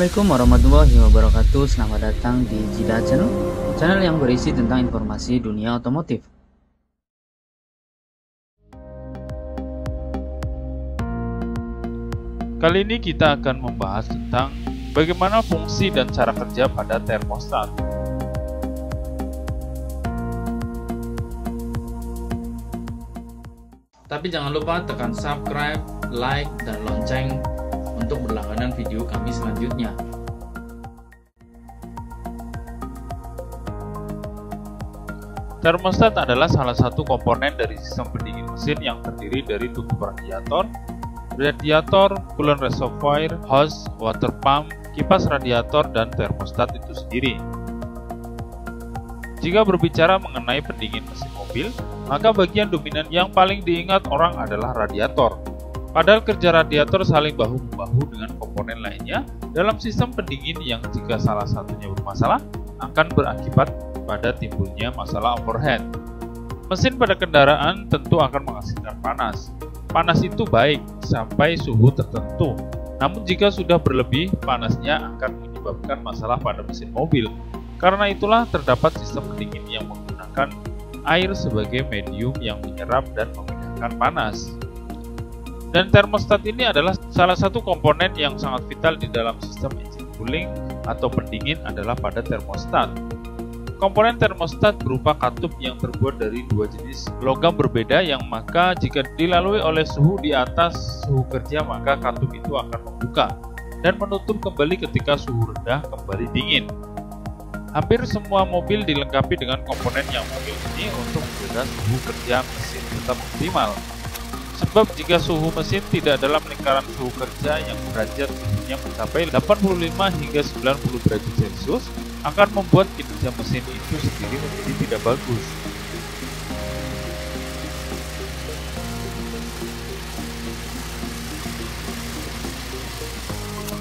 Assalamualaikum warahmatullahi wabarakatuh. Selamat datang di JIDAchannel, channel yang berisi tentang informasi dunia otomotif. Kali ini kita akan membahas tentang bagaimana fungsi dan cara kerja pada termostat. Tapi jangan lupa tekan subscribe, like, dan lonceng untuk berlangganan video kami selanjutnya. Termostat adalah salah satu komponen dari sistem pendingin mesin yang terdiri dari tubuh radiator, coolant reservoir, hose, water pump, kipas radiator, dan termostat itu sendiri. Jika berbicara mengenai pendingin mesin mobil, maka bagian dominan yang paling diingat orang adalah radiator. Padahal kerja radiator saling bahu-membahu dengan komponen lainnya dalam sistem pendingin yang jika salah satunya bermasalah akan berakibat pada timbulnya masalah overhead. Mesin pada kendaraan tentu akan menghasilkan panas. Panas itu baik sampai suhu tertentu. Namun jika sudah berlebih, panasnya akan menyebabkan masalah pada mesin mobil. Karena itulah terdapat sistem pendingin yang menggunakan air sebagai medium yang menyerap dan memindahkan panas. Dan termostat ini adalah salah satu komponen yang sangat vital di dalam sistem engine cooling atau pendingin adalah pada termostat. Komponen termostat berupa katup yang terbuat dari dua jenis logam berbeda yang maka jika dilalui oleh suhu di atas suhu kerja maka katup itu akan membuka dan menutup kembali ketika suhu rendah kembali dingin. Hampir semua mobil dilengkapi dengan komponen yang mungkin ini untuk menjaga suhu kerja mesin tetap optimal. Sebab jika suhu mesin tidak dalam lingkaran suhu kerja yang derajat suhunya mencapai 85 hingga 90 derajat Celcius, akan membuat kinerja mesin itu sendiri menjadi tidak bagus.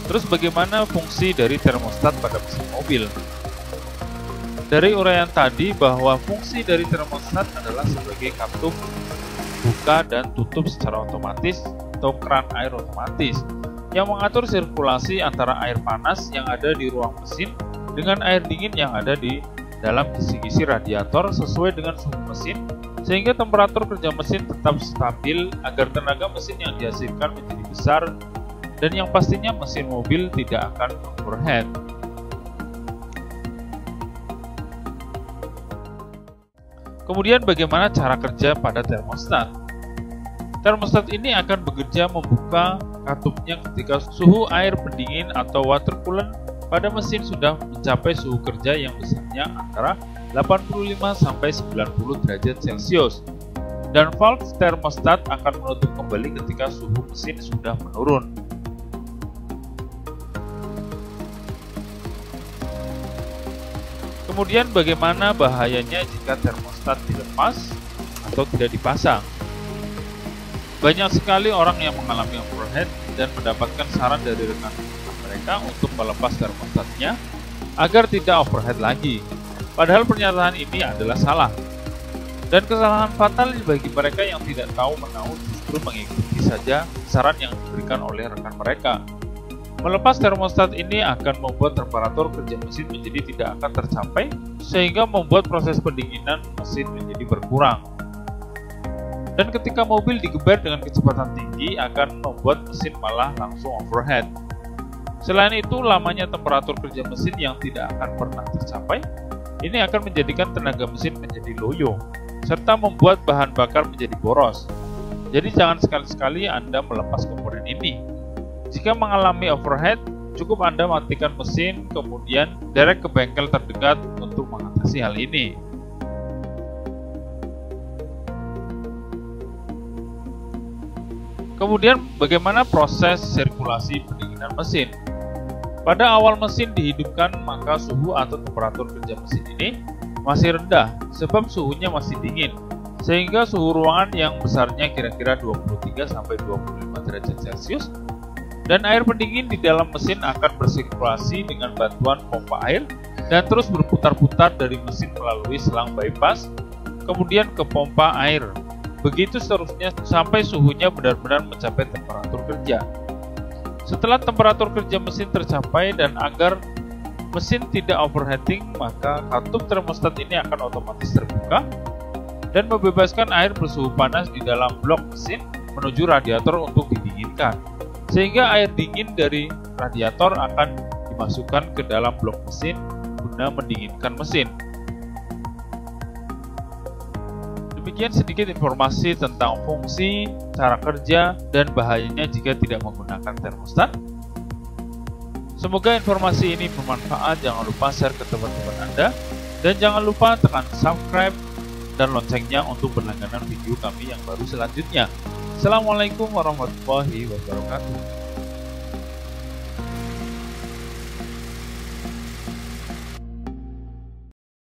Terus bagaimana fungsi dari termostat pada mesin mobil? Dari uraian tadi bahwa fungsi dari termostat adalah sebagai katup buka dan tutup secara otomatis atau keran air otomatis yang mengatur sirkulasi antara air panas yang ada di ruang mesin dengan air dingin yang ada di dalam kisi-kisi radiator sesuai dengan suhu mesin sehingga temperatur kerja mesin tetap stabil agar tenaga mesin yang dihasilkan menjadi besar dan yang pastinya mesin mobil tidak akan overheat. Kemudian bagaimana cara kerja pada termostat? Termostat ini akan bekerja membuka katupnya ketika suhu air pendingin atau water coolant pada mesin sudah mencapai suhu kerja yang besarnya antara 85 sampai 90 derajat Celcius. Dan valve termostat akan menutup kembali ketika suhu mesin sudah menurun. Kemudian bagaimana bahayanya jika termostat dilepas atau tidak dipasang? Banyak sekali orang yang mengalami overhead dan mendapatkan saran dari rekan mereka untuk melepas termostatnya agar tidak overhead lagi. Padahal pernyataan ini adalah salah. Dan kesalahan fatal bagi mereka yang tidak tahu menahu justru mengikuti saja saran yang diberikan oleh rekan mereka. Melepas termostat ini akan membuat temperatur kerja mesin menjadi tidak akan tercapai, sehingga membuat proses pendinginan mesin menjadi berkurang. Dan ketika mobil digeber dengan kecepatan tinggi akan membuat mesin malah langsung overhead. Selain itu, lamanya temperatur kerja mesin yang tidak akan pernah tercapai, ini akan menjadikan tenaga mesin menjadi loyo, serta membuat bahan bakar menjadi boros. Jadi jangan sekali-sekali Anda melepas komponen ini. Jika mengalami overhead, cukup Anda matikan mesin, kemudian derek ke bengkel terdekat untuk mengatasi hal ini. Kemudian, bagaimana proses sirkulasi pendinginan mesin? Pada awal mesin dihidupkan, maka suhu atau temperatur kerja mesin ini masih rendah, sebab suhunya masih dingin. Sehingga suhu ruangan yang besarnya kira-kira 23-25 derajat Celcius dan air pendingin di dalam mesin akan bersirkulasi dengan bantuan pompa air dan terus berputar-putar dari mesin melalui selang bypass, kemudian ke pompa air. Begitu seterusnya sampai suhunya benar-benar mencapai temperatur kerja. Setelah temperatur kerja mesin tercapai dan agar mesin tidak overheating, maka katup termostat ini akan otomatis terbuka dan membebaskan air bersuhu panas di dalam blok mesin menuju radiator untuk didinginkan, sehingga air dingin dari radiator akan dimasukkan ke dalam blok mesin guna mendinginkan mesin. Demikian sedikit informasi tentang fungsi, cara kerja, dan bahayanya jika tidak menggunakan termostat. Semoga informasi ini bermanfaat. Jangan lupa share ke teman-teman Anda. Dan jangan lupa tekan subscribe dan loncengnya untuk berlangganan video kami yang baru selanjutnya. Assalamualaikum warahmatullahi wabarakatuh.